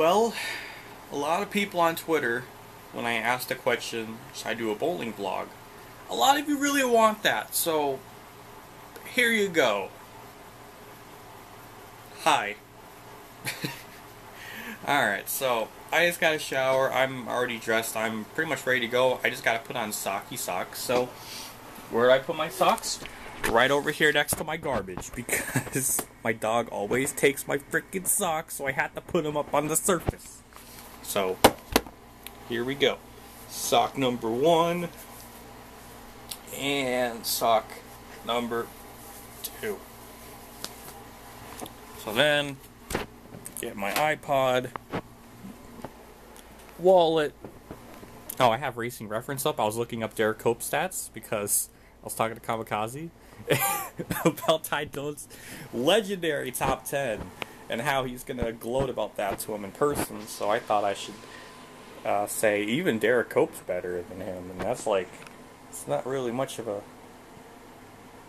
Well, a lot of people on Twitter, when I asked a question, should I do a bowling vlog? A lot of you really want that, so here you go. Hi. Alright, so I just got a shower. I'm already dressed. I'm pretty much ready to go. I just gotta put on socky socks. So where do I put my socks? Right over here next to my garbage, because my dog always takes my freaking socks, so I had to put them up on the surface. So here we go. Sock number one and sock number two. So then get my iPod, wallet. Oh, I have racing reference up. I was looking up Derek Cope stats because I was talking to Kamikaze about Ty Dillon's legendary top 10 and how he's going to gloat about that to him in person. So I thought I should say even Derek Cope's better than him. And that's like, it's not really much of a,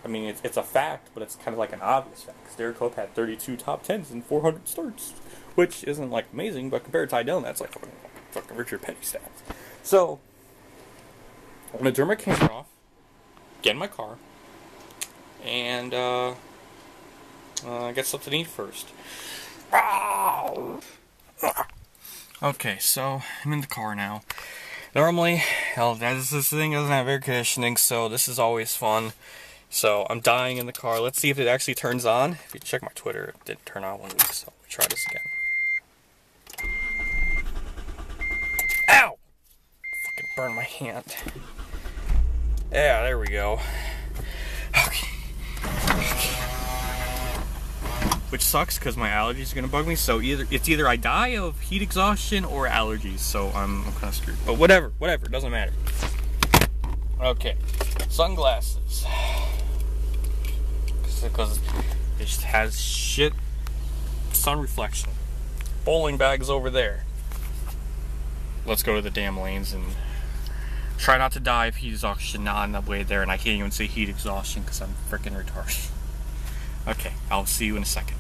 I mean, it's a fact, but it's kind of like an obvious fact. Because Derek Cope had 32 top 10s and 400 starts, which isn't like amazing, but compared to Ty Dillon, that's like fucking Richard Petty stats. So I'm going to turn my camera off, get in my car, and get something to eat first. Okay, so I'm in the car now. Normally, hell, this thing doesn't have air conditioning, so this is always fun. So I'm dying in the car. Let's see if it actually turns on. If you check my Twitter, it didn't turn on one week, so let me try this again. Ow! Fucking burned my hand. Yeah, there we go. Okay. Which sucks because my allergies are gonna bug me. So either I die of heat exhaustion or allergies. So I'm kind of screwed. But whatever, it doesn't matter. Okay, sunglasses. Because it just has shit sun reflection. Bowling bag's over there. Let's go to the damn lanes and try not to die of heat exhaustion on the way there, and I can't even say heat exhaustion because I'm freaking retarded. Okay, I'll see you in a second.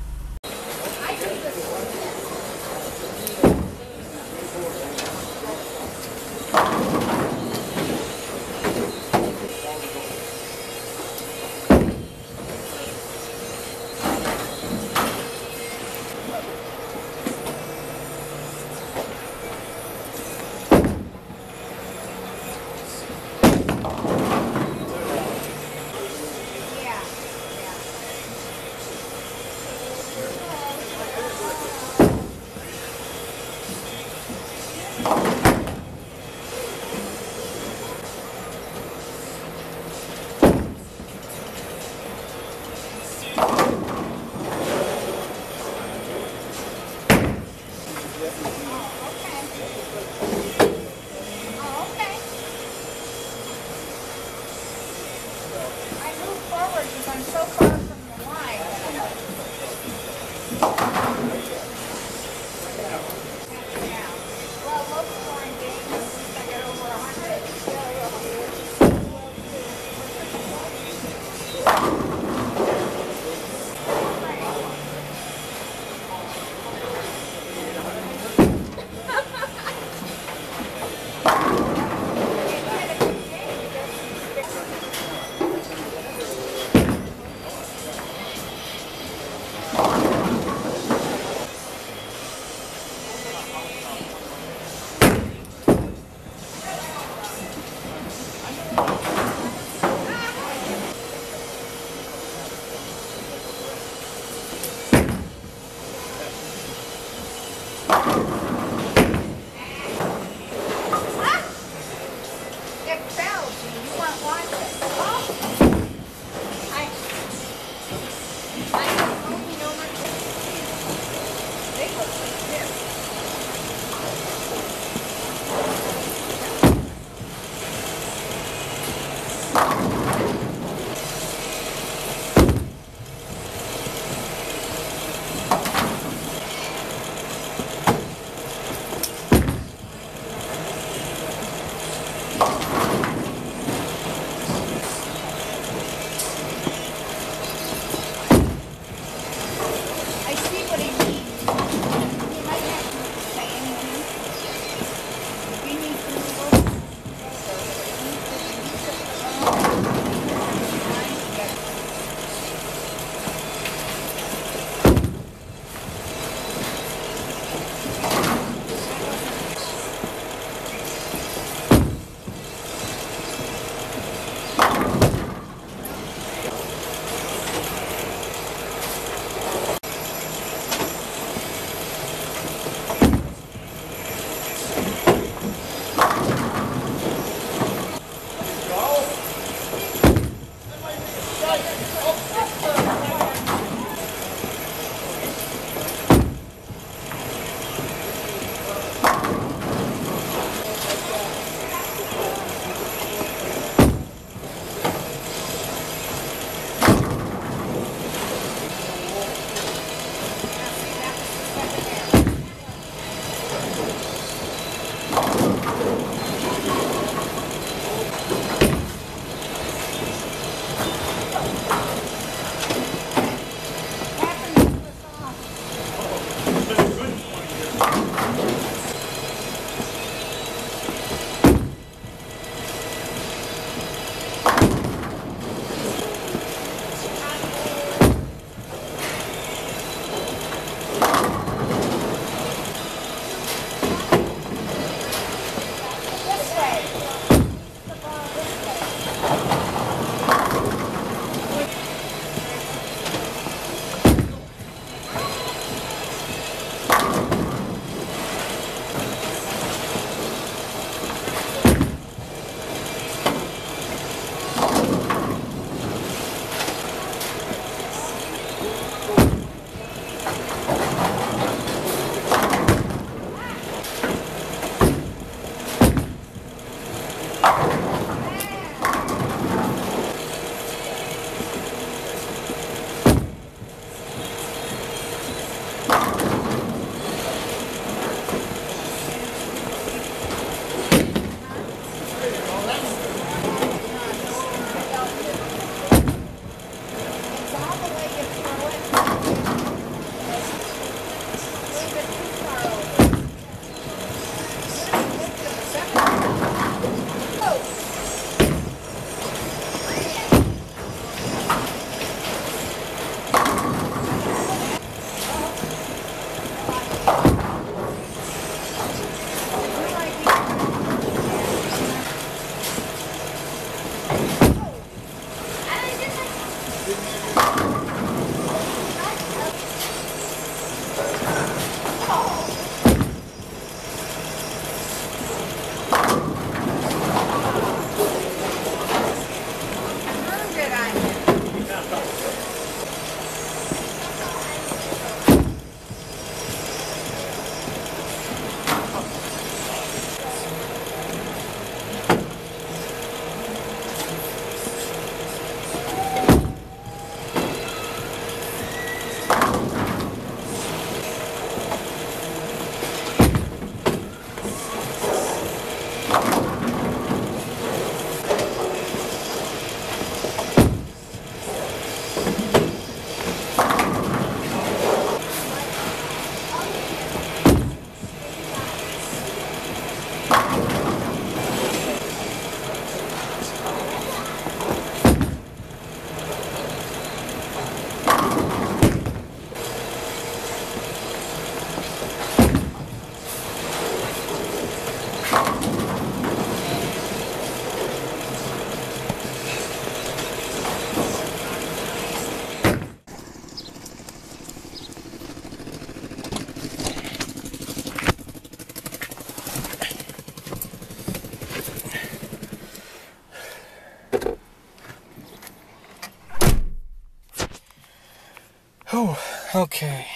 Okay.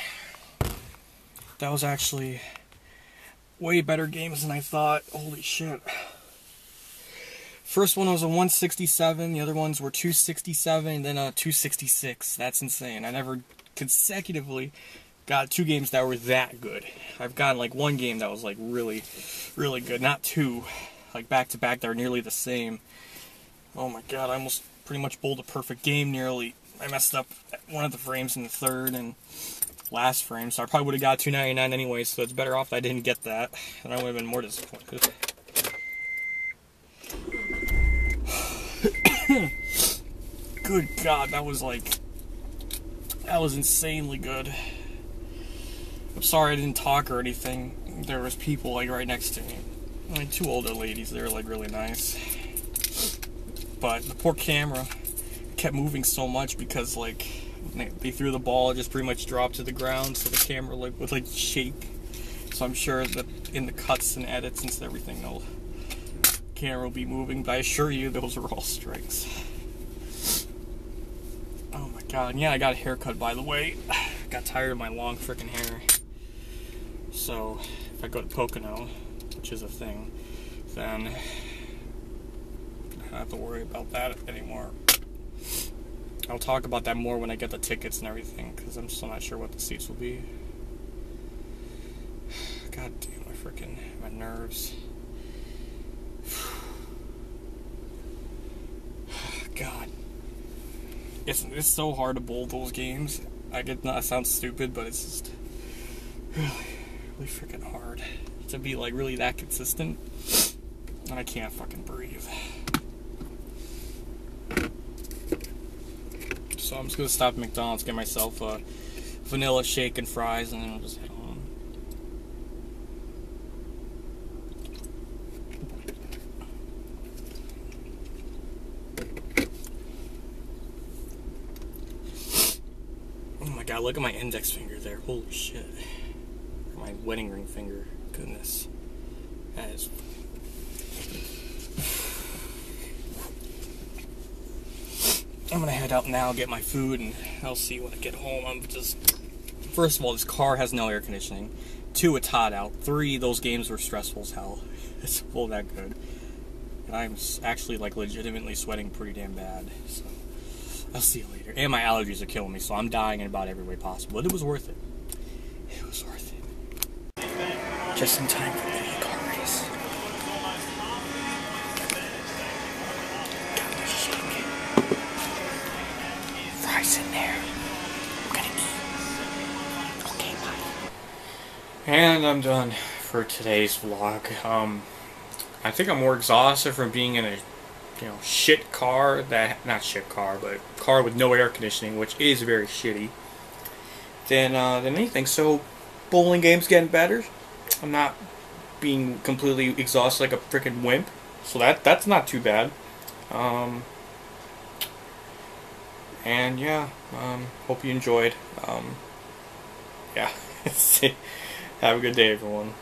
That was actually way better games than I thought. Holy shit. First one was a 167, the other ones were 267, then a 266. That's insane. I never consecutively got two games that were that good. I've gotten like one game that was like really, really good. Not two. Like back to back that are nearly the same. Oh my god, I almost pretty much bowled a perfect game nearly. I messed up one of the frames in the third and last frame, so I probably would have got 299 anyway, so it's better off that I didn't get that, and I would have been more disappointed. Good god, that was insanely good. I'm sorry I didn't talk or anything. There was people like right next to me. I mean, two older ladies, they were like really nice. But the poor camera kept moving so much because like they threw the ball, it just pretty much dropped to the ground, so the camera like would like shake. So I'm sure that in the cuts and edits and everything, the camera will be moving, but I assure you those are all strikes. Oh my god, and yeah, I got a haircut, by the way. I got tired of my long freaking hair. So if I go to Pocono, which is a thing, then I don't have to worry about that anymore. I'll talk about that more when I get the tickets and everything, because I'm still not sure what the seats will be. God damn, my nerves. God. It's so hard to bowl those games. I get that sounds stupid, but it's just really freaking hard to be like really that consistent. And I can't fucking breathe. So I'm just gonna stop at McDonald's, get myself a vanilla shake and fries, and then I'll just head home. Oh my god, look at my index finger there. Holy shit. My wedding ring finger. Goodness. That is. I'm gonna head out now, get my food, and I'll see when I get home. I'm just, first of all, this car has no air conditioning. 2, it's hot out. 3, those games were stressful as hell. It's all that good. And I'm actually, like, legitimately sweating pretty damn bad. So, I'll see you later. And my allergies are killing me, so I'm dying in about every way possible. But it was worth it. It was worth it. Just in time for the car race. In there. I'm gonna eat. Okay, bye. And I'm done for today's vlog. I think I'm more exhausted from being in a, shit car that, not shit car, but car with no air conditioning, which is very shitty, than anything. So, bowling game's getting better. I'm not being completely exhausted like a freaking wimp. So that's not too bad. And yeah, hope you enjoyed. Yeah, have a good day, everyone.